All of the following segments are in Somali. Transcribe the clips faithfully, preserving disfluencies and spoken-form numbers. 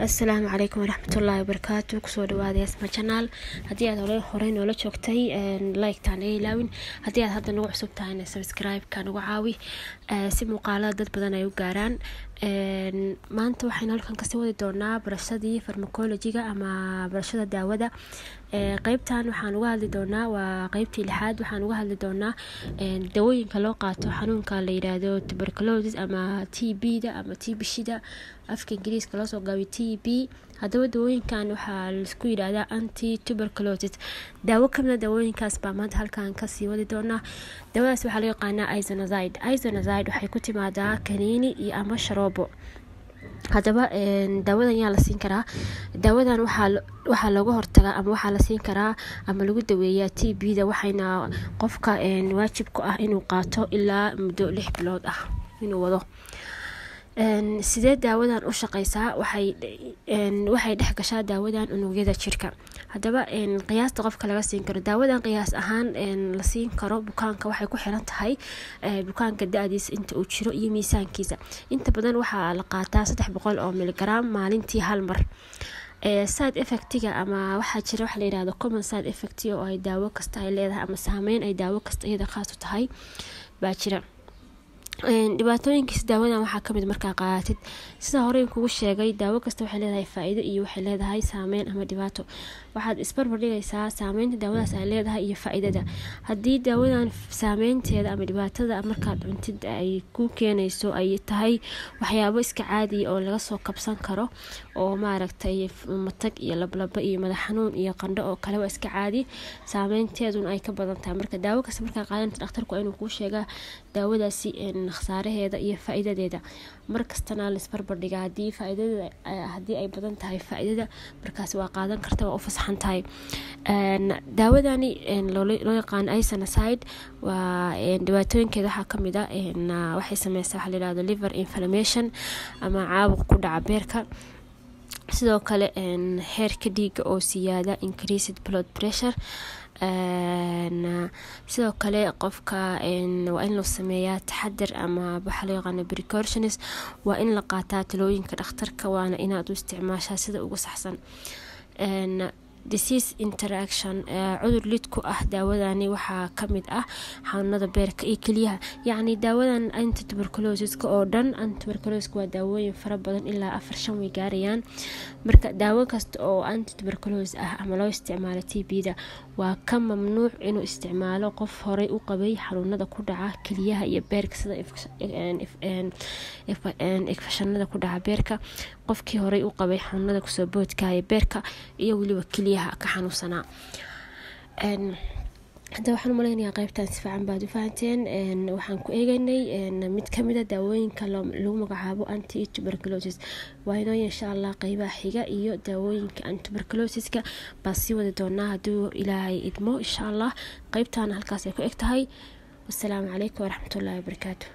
السلام عليكم ورحمة الله وبركاته. كسو داawada اسمه channel. هدي عاد هورين هورين ولا شوكتي لايك تاني لاوين. هدي عاد هذا نوع سب تاني سبسكرايب كانوا عاوي سمو قالات ضد بدنا يوجاران. ما أنتوا حين هلكن كسوة دورنا برشادي فارماكولوجي أما برشادة داawada. قيبتان وحنوها لدورنا وقيبتي لحد وحنوها لدورنا دوين كلاقة حنون كاليرادو tuberculosis أما تي بي دا أما تي بشي دا أفكي إنجليز كلاس وقاوي تي بي هذا دوين كانوا حال سكوير هذا أنتي tuberculosis داو كمنا دوين كاس بامد هل كان كسي ولدورنا دواء سوحلي قانا isoniazid isoniazid وحيكوتي مع دا كنيني يا أما شرابو هذا داawada ayaa la siin karaa daawadan waxa waxa lagu hortaga ama waxa la siin karaa ama lagu daweeyaa T B da waxayna qofka een waajib ku ah inuu qaato ilaa muddo lix bilood ah inuu wado een sidee daawadan u shaqeysaa waxay een waxay dhex gashaa daawadan unugyada jirka hadaba een qiyaasta qofka laga siin karo daawadan qiyaas ahaan een la siin karo bukaanka waxay ku xiran tahay bukaanka da'diisa inta uu jiro iyo miisaankiisa inta badan waxa la qaataa saddex boqol oo milligaraam maalintii hal mar side effectiga ama waxa jira wax la yiraahdo common side effect oo ay daawo kasta ay leedahay ama saameyn ay daawo kasta iyada khaas u tahay baa jira dhibaatooyinkiisa daawadan waxa ka mid marka qaatid sida hore aan kugu sheegay daawo kasta waxay leedahay faa'iido iyo waxay leedahay saameyn ama dhibaato waxaad isbarbar dhigaysaa saameynta daawadaas ay leedahay iyo faa'iidada haddii daawadan saameynteeda ama dhibaatada markaad cuntid ay ku keenayso ay tahay waxyaabo iska caadi oo laga soo kabsan karo oo maaragtay matag iyo lablaba iyo madax xanuun iyo qandho oo kale waa iska caadi saameynteeduna ay ka badan tahay marka daawo kasta marka qaadanta dhakhtarku inuu kuu sheega daawadaasi in خسارهيدا iyo faa'iidadeeda markastana la isbarbar dhigaa hadii faa'iidada hadii ay badan tahay faa'iidada markaas waa qaadan kartaa waa u fasaxan tahay een daawadani een loo yaqaan isoniazid waa een dhibaatooyinkeeda waxa kamid ah een waxay sameeysaa waxa la yiraahdo liver inflammation ama caabuq ku dhaca beerka sidoo kale een heerka dhiigga oo siyaada increased blood pressure sidoo kale qofka waa in loo sameeyaa taxadir ama waxa loo yaqaan precautions waa in la qaataa talooyinka dhakhtarka waana inaad u isticmaashaa sida ugu saxsan disease interaction cudur lid ku ah daawadani waxaa ka mid ah xanuunada beerka iyo keliyaha yacni daawadan anti tuberculosiska oo dhan anti tuberculosiska waa daawooyin fara badan ilaa afar shan way gaarayaan marka daawo kasta oo anti tuberculosis ah ama loo isticmaalo T B da waa ka mamnuuc inuu isticmaalo qof horey u qabay xanuunada ku dhaca keliyaha iyo beerka sida infekshanada ku dhaca beerka qofkii horey u qabay xanuunada kusoo boodkaya beerka iyo weliba keliyaha كحنوسنا. إن هذا وحنا ملينا قريبتان سفعن بعد فانتين إن وحنكو إيجني إن متكملة دواين كلام لهم قعبو أنتي tuberculosis وهنا إن شاء الله قريبة حاجة إيو دواين كأن tuberculosis كبسي ودورنا هدو إلى إدمو إن شاء الله قريبتان هالكاسة كو إكتهاي والسلام عليكم ورحمة الله وبركاته.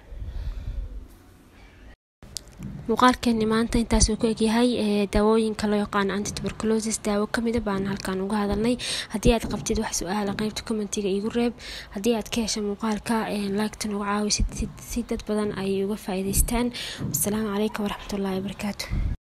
muuqaalkeena maanta intaas uu ku eg yahay daawooyinka loo yaqaan anti tuberculosis daawo kamid ah baan halkan uga hadalnay hadii aad qabtid wax su'aalo qaybta commentiga igu reeb hadii aad ka heshay muuqaalka like tan uga caawisid si dad badan ay uga faa'iideystaan. Assalaamu calaykum waraxmatullaahi wabarakaatuh.